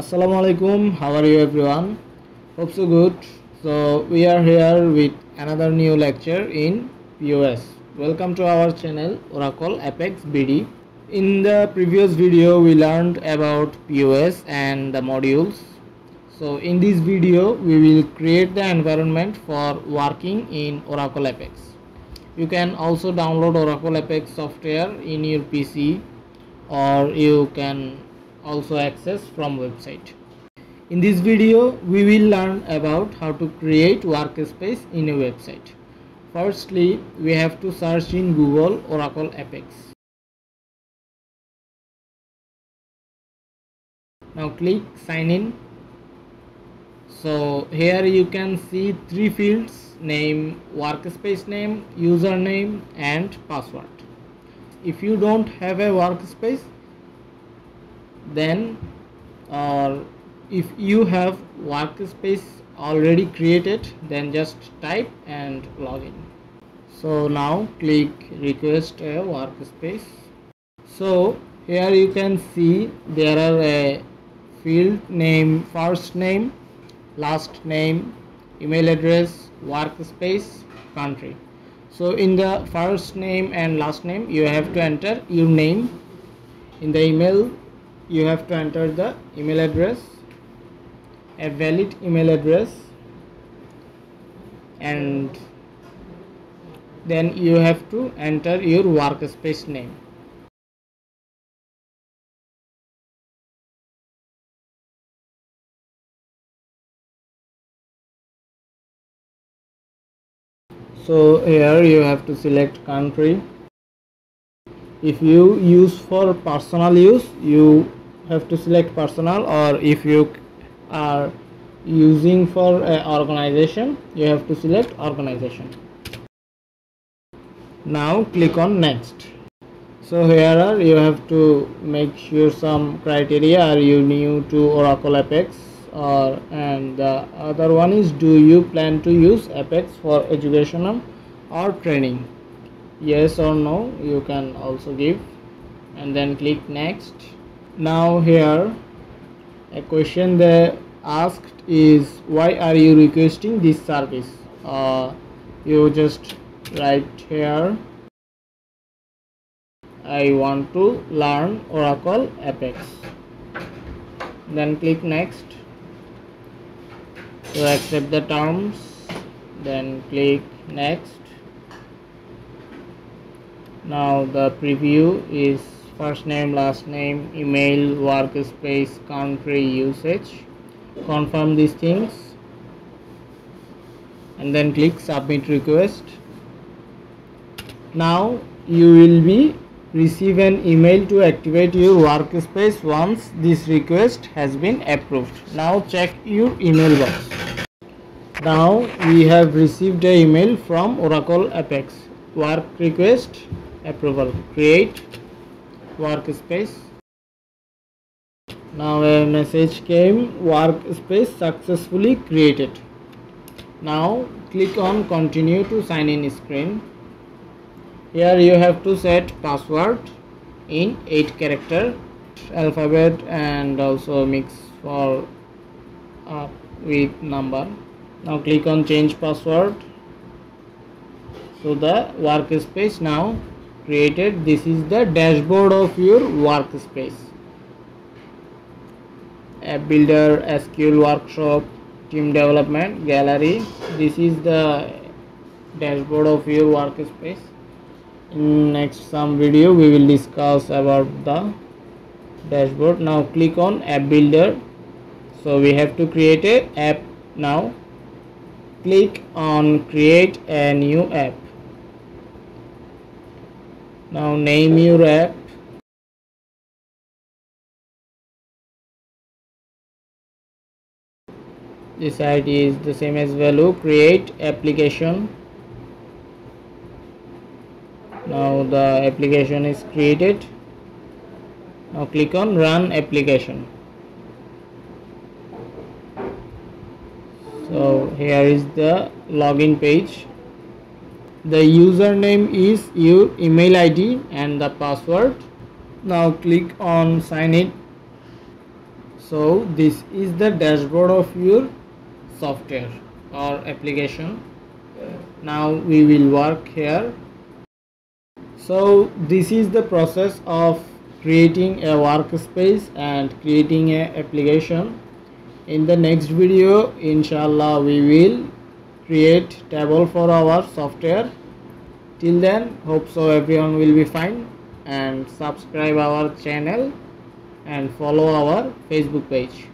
Assalamualaikum, how are you everyone? Hope so good. So we are here with another new lecture in POS. Welcome to our channel Oracle Apex BD. In the previous video we learned about POS and the modules. So in this video we will create the environment for working in Oracle Apex. You can also download Oracle Apex software in your PC, or you can also access from website. In this video we will learn about how to create workspace in a website. Firstly, we have to search in Google Oracle Apex. Now click sign in. So here you can see three fields: name, workspace name, username and password. If you don't have a workspace, then or if you have workspace already created, then just type and log in. So now click request a workspace. So here you can see there are a field name, first name, last name, email address, workspace, country. So in the first name and last name you have to enter your name. In the email you have to enter the email address, a valid email address, and then you have to enter your workspace name. So here you have to select country. If you use for personal use, you have to select personal, or if you are using for an organization, you have to select organization. Now click on next. So here you have to make sure some criteria. Are you new to Oracle Apex? And the other one is, do you plan to use Apex for educational or training? Yes or no you can also give, and then click next. Now here a question they asked is, why are you requesting this service? You just write here, I want to learn Oracle Apex, then click next. So accept the terms, then click next. Now the preview is first name, last name, email, workspace, country, usage. Confirm these things and then click submit request. Now you will be receive an email to activate your workspace once this request has been approved. Now check your email box. Now we have received an email from Oracle Apex. Work request approval. Create workspace. Now a message came, workspace successfully created. Now click on continue to sign in screen. Here you have to set password in 8-character alphabet, and also mix for up with number. Now click on change password. So the workspace now created. This is the dashboard of your workspace. App builder, SQL workshop, team development, gallery. This is the dashboard of your workspace. In next some video we will discuss about the dashboard. Now click on app builder. So we have to create a app. Now click on create a new app. Now name your app. This ID is the same as value. Create application. Now the application is created. Now click on run application. So here is the login page. The username is your email ID and the password. Now click on sign in. So this is the dashboard of your software or application. Now we will work here. So this is the process of creating a workspace and creating an application. In the next video, inshallah, we will create table for our software. Till then, hope so everyone will be fine, and subscribe our channel and follow our Facebook page.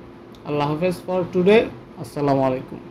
Allah Hafiz for today. Assalamu alaikum.